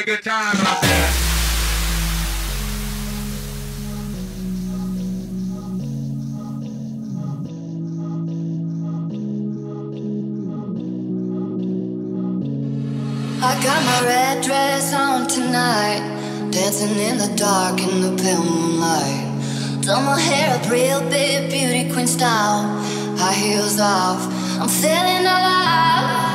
a good time out there. I got my red dress on tonight, dancing in the dark in the pale moonlight. Done my hair up real big, beauty queen style, high heels off, I'm feeling alive.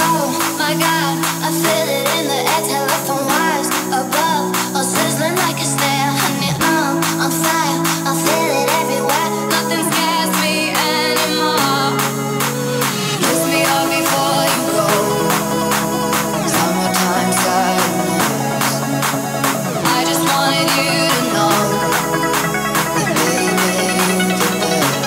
Oh my God, I feel it in the air, telephone wires above, all sizzling like a snare. Honey, I'm on fire, I feel it everywhere. Nothing scares me anymore. Kiss me all before you go. Summertime sadness. I just wanted you to know that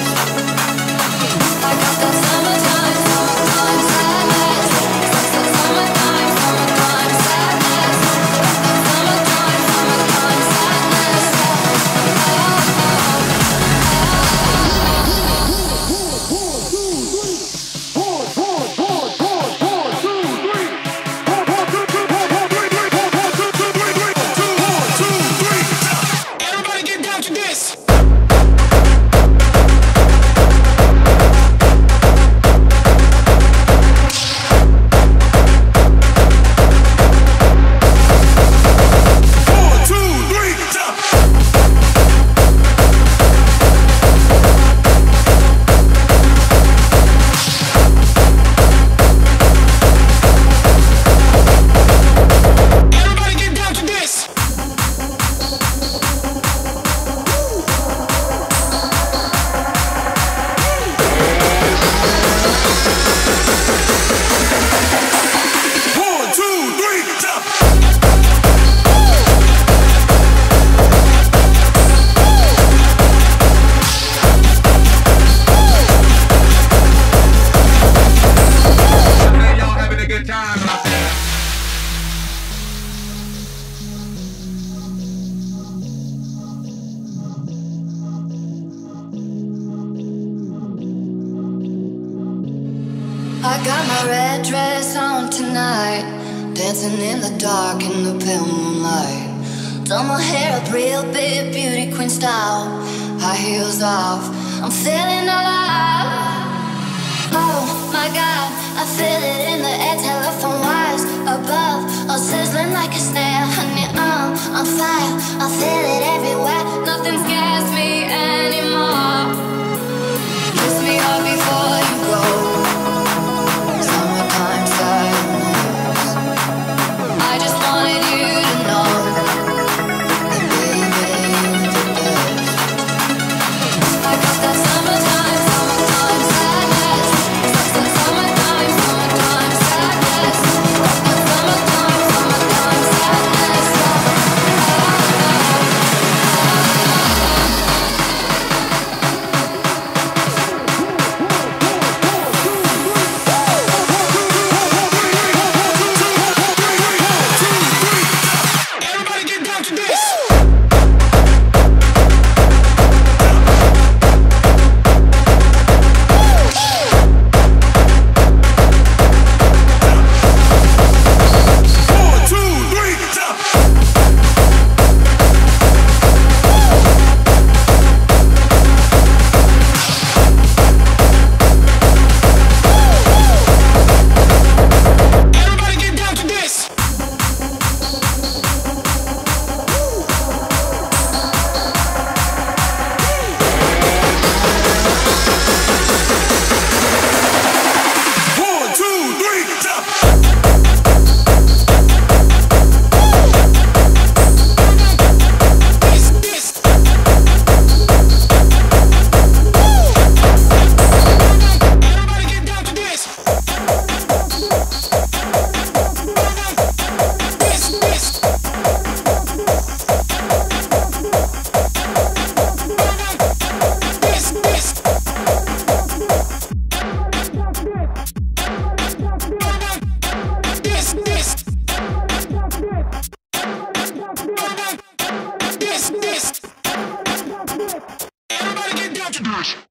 baby, you're the best. I got that summertime sadness. I got my red dress on tonight, dancing in the dark in the pale moonlight. Done my hair up real big, beauty queen style, high heels off, I'm feeling alive. Oh my God, I feel it in the air, telephone wires above, all sizzling like a snare. Honey, I'm on fire, I feel it everywhere. Nothing scares me anymore. Kiss me all before you go. Everybody get down to this.